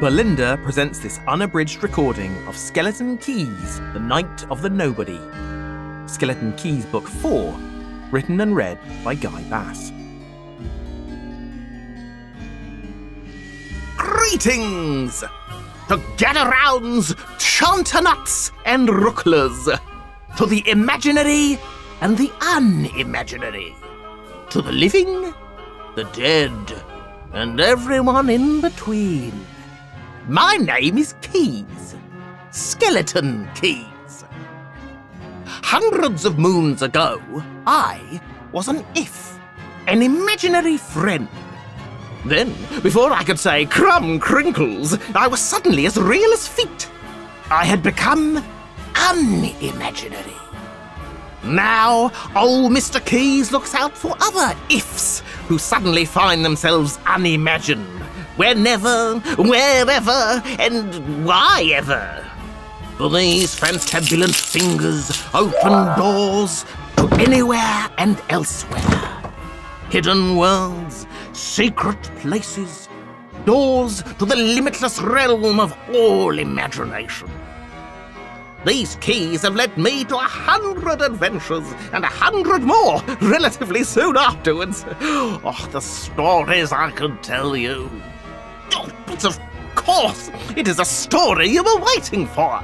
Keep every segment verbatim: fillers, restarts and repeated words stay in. Bolinda presents this unabridged recording of Skeleton Keys, The Night of the Nobody. Skeleton Keys Book four, written and read by Guy Bass. Greetings to Gadarounds, chanternuts and rooklers, to the imaginary and the unimaginary, to the living, the dead, and everyone in between. My name is Keys, Skeleton Keys. Hundreds of moons ago, I was an if, an imaginary friend. Then, before I could say crumb crinkles, I was suddenly as real as feet. I had become unimaginary. Now, old Mister Keys looks out for other ifs who suddenly find themselves unimagined, whenever, wherever, and why ever. For these fantabulant fingers open doors to anywhere and elsewhere. Hidden worlds, secret places, doors to the limitless realm of all imagination. These keys have led me to a hundred adventures and a hundred more relatively soon afterwards. Oh, the stories I could tell you. Oh, but of course, it is a story you were waiting for.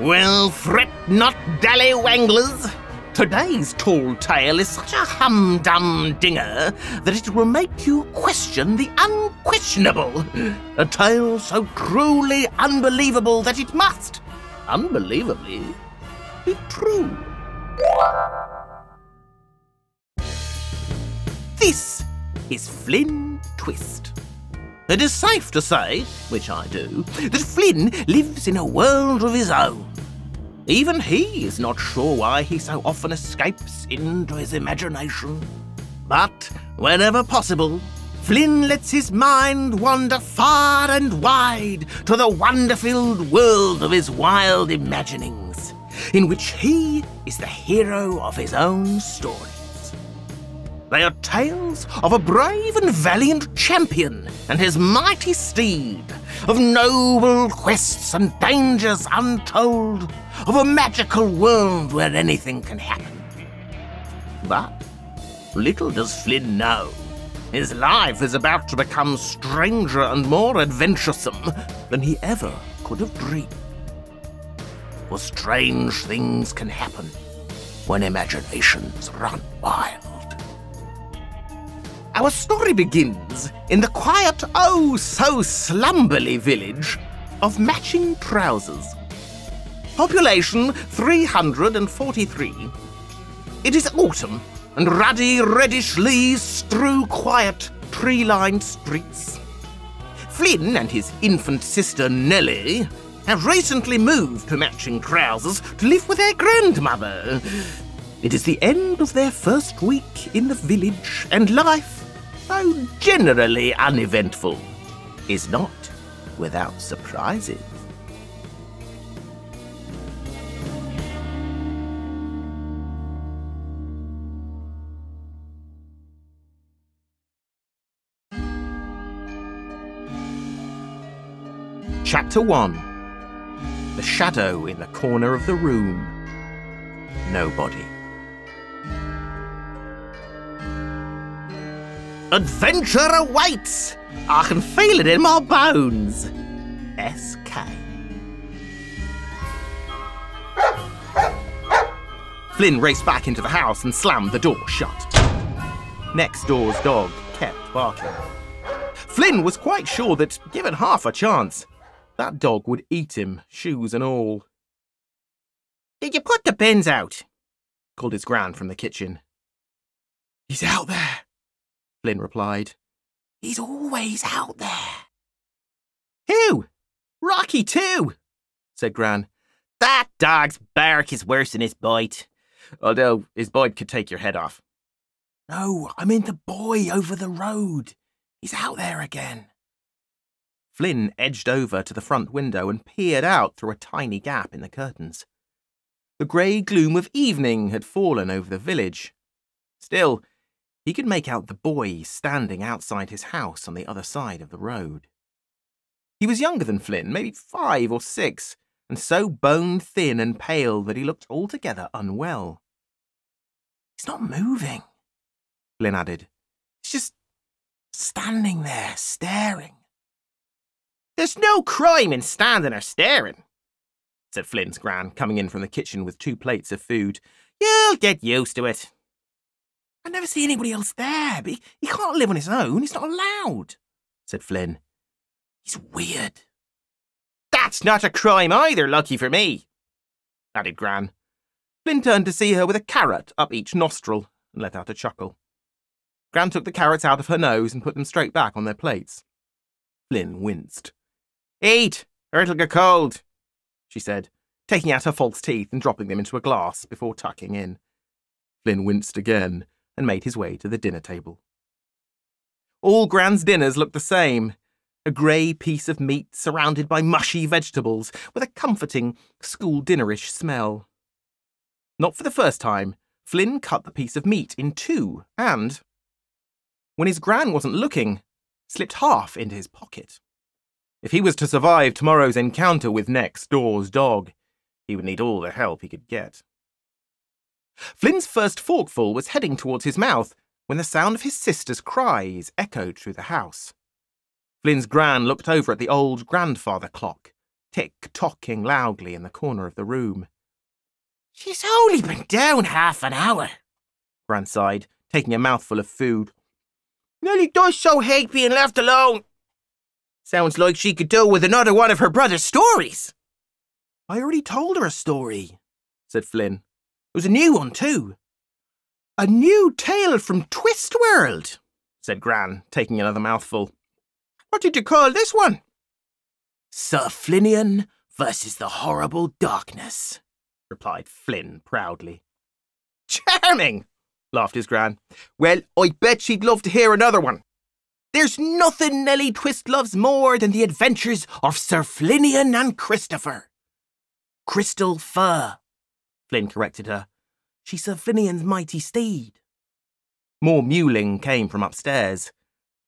Well, fret not, dally wanglers. Today's tall tale is such a hum-dum dinger that it will make you question the unquestionable. A tale so truly unbelievable that it must, unbelievably, be true. This is Flynn Twist. It is safe to say, which I do, that Flynn lives in a world of his own. Even he is not sure why he so often escapes into his imagination. But whenever possible, Flynn lets his mind wander far and wide to the wonder-filled world of his wild imaginings, in which he is the hero of his own stories. They are tales of a brave and valiant champion and his mighty steed, of noble quests and dangers untold, of a magical world where anything can happen. But little does Flynn know, his life is about to become stranger and more adventuresome than he ever could have dreamed. For strange things can happen when imaginations run wild. Our story begins in the quiet, oh so slumberly village of Matching Trousers. Population three hundred forty-three. It is autumn, and ruddy, reddish leaves strew quiet, tree-lined streets. Flynn and his infant sister Nellie have recently moved to Matching Trousers to live with their grandmother. It is the end of their first week in the village, and life, though generally uneventful, is not without surprises. Chapter one. The shadow in the corner of the room. Nobody. Adventure awaits! I can feel it in my bones. S K. Flynn raced back into the house and slammed the door shut. Next door's dog kept barking. Flynn was quite sure that, given half a chance, that dog would eat him, shoes and all. "Did you put the bins out?" called his gran from the kitchen. "He's out there," Flynn replied. "He's always out there." "Who? Rocky two," said Gran. "That dog's bark is worse than his bite. Although his bite could take your head off." "No, I mean the boy over the road. He's out there again." Flynn edged over to the front window and peered out through a tiny gap in the curtains. The grey gloom of evening had fallen over the village. Still, he could make out the boy standing outside his house on the other side of the road. He was younger than Flynn, maybe five or six, and so bone-thin and pale that he looked altogether unwell. "He's not moving," Flynn added. "He's just standing there, staring." "There's no crime in standing or staring," said Flynn's gran, coming in from the kitchen with two plates of food. "You'll get used to it." "I never see anybody else there, but he, he can't live on his own. He's not allowed," said Flynn. "He's weird." "That's not a crime either, lucky for me," added Gran. Flynn turned to see her with a carrot up each nostril and let out a chuckle. Gran took the carrots out of her nose and put them straight back on their plates. Flynn winced. "Eat, or it'll get cold," she said, taking out her false teeth and dropping them into a glass before tucking in. Flynn winced again and made his way to the dinner table. All Gran's dinners looked the same, a grey piece of meat surrounded by mushy vegetables with a comforting, school dinnerish smell. Not for the first time, Flynn cut the piece of meat in two and, when his gran wasn't looking, slipped half into his pocket. If he was to survive tomorrow's encounter with next door's dog, he would need all the help he could get. Flynn's first forkful was heading towards his mouth when the sound of his sister's cries echoed through the house. Flynn's gran looked over at the old grandfather clock, tick-tocking loudly in the corner of the room. "She's only been down half an hour," Gran sighed, taking a mouthful of food. "Nellie does so hate being left alone. Sounds like she could do with another one of her brother's stories." "I already told her a story," said Flynn. "It was a new one, too." "A new tale from Twist World," said Gran, taking another mouthful. "What did you call this one?" "Sir Flynnian versus the Horrible Darkness," replied Flynn proudly. "Charming," laughed his gran. "Well, I bet she'd love to hear another one. There's nothing Nellie Twist loves more than the adventures of Sir Flynnian and Christopher." "Crystal Fur," Flynn corrected her. "She's Sir Flynnian's mighty steed." More mewling came from upstairs.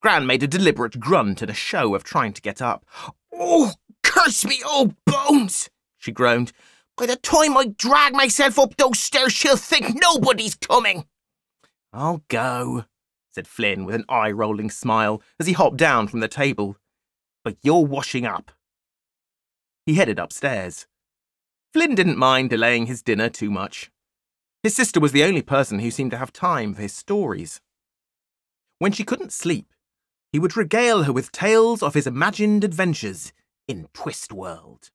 Gran made a deliberate grunt and a show of trying to get up. "Oh, curse me old bones," she groaned. "By the time I drag myself up those stairs, she'll think nobody's coming." "I'll go," said Flynn with an eye-rolling smile as he hopped down from the table. "But you're washing up." He headed upstairs. Flynn didn't mind delaying his dinner too much. His sister was the only person who seemed to have time for his stories. When she couldn't sleep, he would regale her with tales of his imagined adventures in Twist World.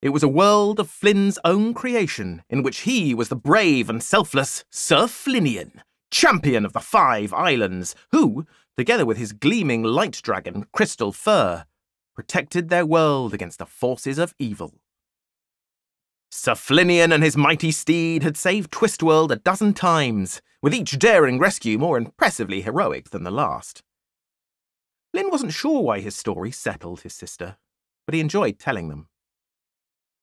It was a world of Flynn's own creation, in which he was the brave and selfless Sir Flynnian, champion of the Five Islands, who, together with his gleaming light dragon, Crystal Fur, protected their world against the forces of evil. Sir Flynnian and his mighty steed had saved Twistworld a dozen times, with each daring rescue more impressively heroic than the last. Flynn wasn't sure why his story settled his sister, but he enjoyed telling them.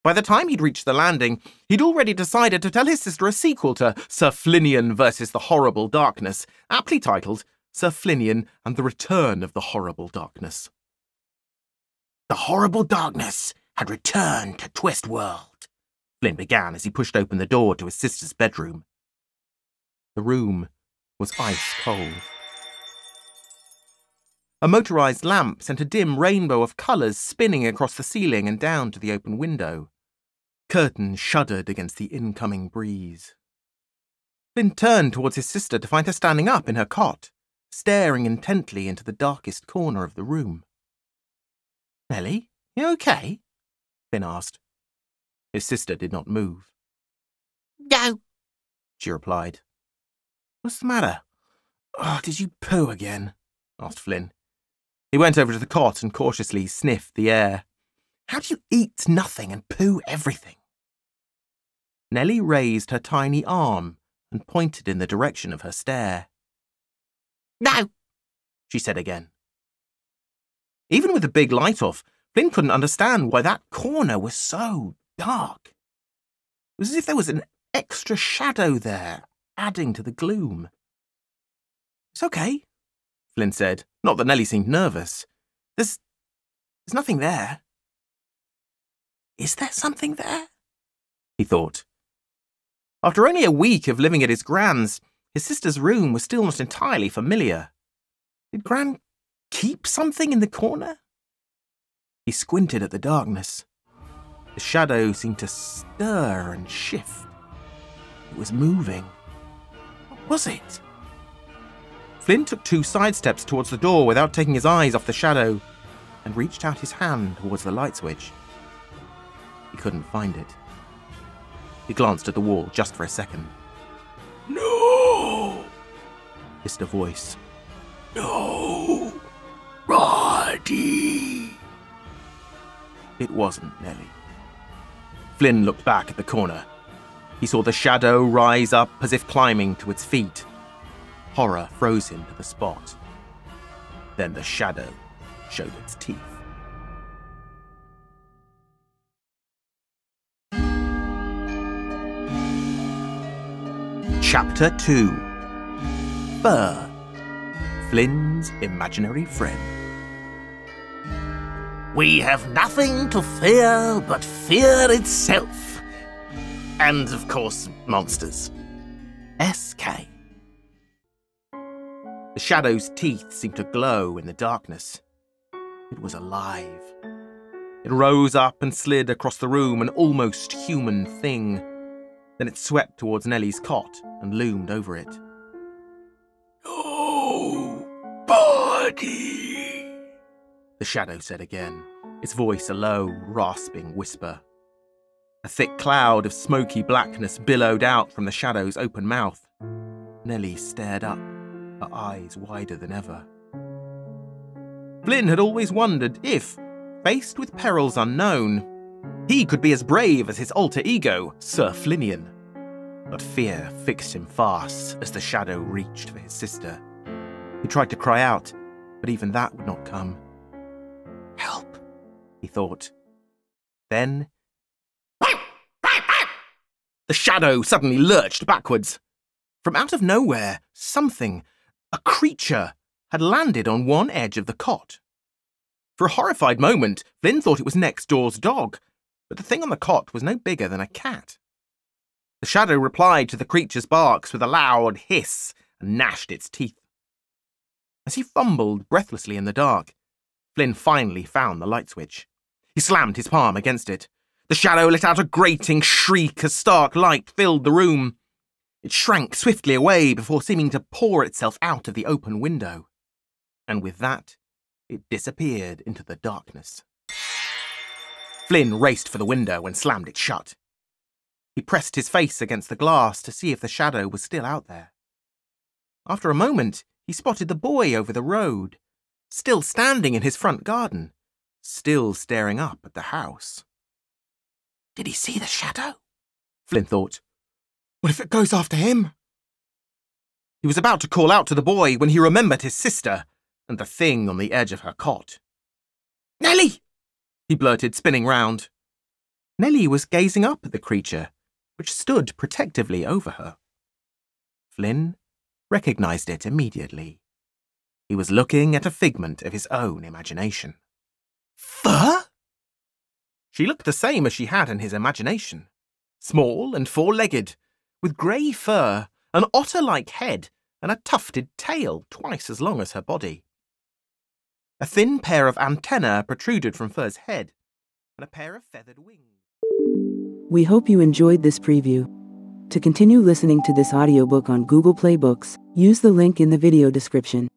By the time he'd reached the landing, he'd already decided to tell his sister a sequel to Sir Flynnian versus the Horrible Darkness, aptly titled Sir Flynnian and the Return of the Horrible Darkness. The Horrible Darkness had returned to Twistworld, Flynn began as he pushed open the door to his sister's bedroom. The room was ice cold. A motorised lamp sent a dim rainbow of colours spinning across the ceiling and down to the open window. Curtains shuddered against the incoming breeze. Flynn turned towards his sister to find her standing up in her cot, staring intently into the darkest corner of the room. "Nellie, you okay?" Flynn asked. His sister did not move. "No," she replied. "What's the matter? Oh, did you poo again?" asked Flynn. He went over to the cot and cautiously sniffed the air. "How do you eat nothing and poo everything?" Nellie raised her tiny arm and pointed in the direction of her stare. "No," she said again. Even with the big light off, Flynn couldn't understand why that corner was so dark. It was as if there was an extra shadow there, adding to the gloom. "It's okay," Flynn said, not that Nellie seemed nervous. There's There's nothing there. Is there something there? He thought. After only a week of living at his Gran's, his sister's room was still not entirely familiar. Did Gran keep something in the corner? He squinted at the darkness. The shadow seemed to stir and shift. It was moving. What was it? Flynn took two side steps towards the door without taking his eyes off the shadow and reached out his hand towards the light switch. He couldn't find it. He glanced at the wall just for a second. No! hissed a voice. No! Roddy! It wasn't Nellie. Flynn looked back at the corner. He saw the shadow rise up as if climbing to its feet. Horror froze him to the spot. Then the shadow showed its teeth. Chapter two. Fur, Flynn's imaginary friend. We have nothing to fear but fear itself. And, of course, monsters. S K. The shadow's teeth seemed to glow in the darkness. It was alive. It rose up and slid across the room, an almost human thing. Then it swept towards Nellie's cot and loomed over it. Oh, body! The shadow said again, its voice a low, rasping whisper. A thick cloud of smoky blackness billowed out from the shadow's open mouth. Nellie stared up, her eyes wider than ever. Flynn had always wondered if, faced with perils unknown, he could be as brave as his alter ego, Sir Flynnian. But fear fixed him fast as the shadow reached for his sister. He tried to cry out, but even that would not come. Help, he thought. Then... The shadow suddenly lurched backwards. From out of nowhere, something, a creature, had landed on one edge of the cot. For a horrified moment, Flynn thought it was next door's dog, but the thing on the cot was no bigger than a cat. The shadow replied to the creature's barks with a loud hiss and gnashed its teeth. As he fumbled breathlessly in the dark, Flynn finally found the light switch. He slammed his palm against it. The shadow let out a grating shriek as stark light filled the room. It shrank swiftly away before seeming to pour itself out of the open window. And with that, it disappeared into the darkness. Flynn raced for the window and slammed it shut. He pressed his face against the glass to see if the shadow was still out there. After a moment, he spotted the boy over the road, still standing in his front garden, still staring up at the house. Did he see the shadow? Flynn thought. What if it goes after him? He was about to call out to the boy when he remembered his sister and the thing on the edge of her cot. Nellie! He blurted, spinning round. Nellie was gazing up at the creature, which stood protectively over her. Flynn recognised it immediately. He was looking at a figment of his own imagination. Fur? She looked the same as she had in his imagination. Small and four-legged, with grey fur, an otter-like head, and a tufted tail twice as long as her body. A thin pair of antennae protruded from Fur's head, and a pair of feathered wings. We hope you enjoyed this preview. To continue listening to this audiobook on Google Play Books, use the link in the video description.